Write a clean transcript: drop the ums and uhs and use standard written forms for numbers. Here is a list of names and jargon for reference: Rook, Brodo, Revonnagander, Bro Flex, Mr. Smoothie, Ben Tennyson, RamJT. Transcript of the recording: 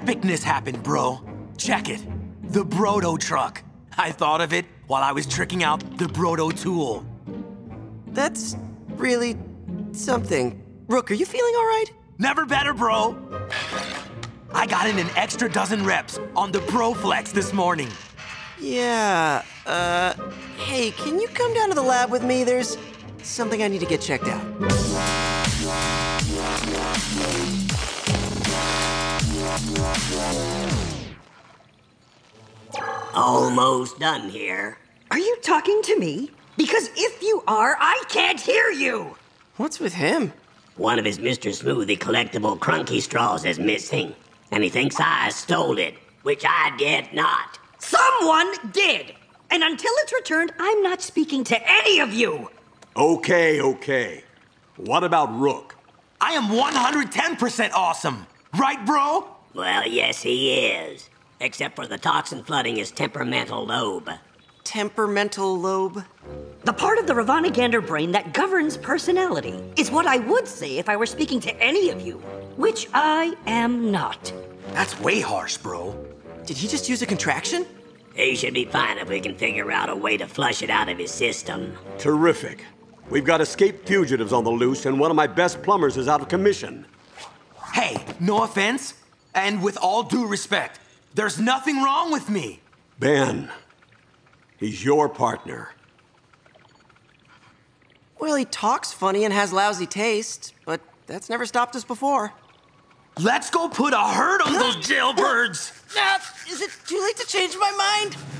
epicness happened, bro. Check it. The Brodo truck. I thought of it while I was tricking out the Brodo tool. That's really something. Rook, are you feeling all right? Never better, bro. I got in an extra 12 reps on the Bro Flex this morning. Yeah, hey, can you come down to the lab with me? There's something I need to get checked out. Almost done here. Are you talking to me? Because if you are, I can't hear you! What's with him? One of his Mr. Smoothie collectible crunky straws is missing, and he thinks I stole it, which I did not. Someone did! And until it's returned, I'm not speaking to any of you! Okay, okay. What about Rook? I am 110% awesome! Right, bro? Well, yes, he is. Except for the toxin flooding his temperamental lobe. Temperamental lobe? The part of the Revonnagander brain that governs personality is what I would say if I were speaking to any of you, which I am not. That's way harsh, bro. Did he just use a contraction? He should be fine if we can figure out a way to flush it out of his system. Terrific. We've got escaped fugitives on the loose, and one of my best plumbers is out of commission. Hey, no offense, and with all due respect, there's nothing wrong with me. Ben, he's your partner. Well, he talks funny and has lousy taste, but that's never stopped us before. Let's go put a herd on those jailbirds! Is it too late to change my mind?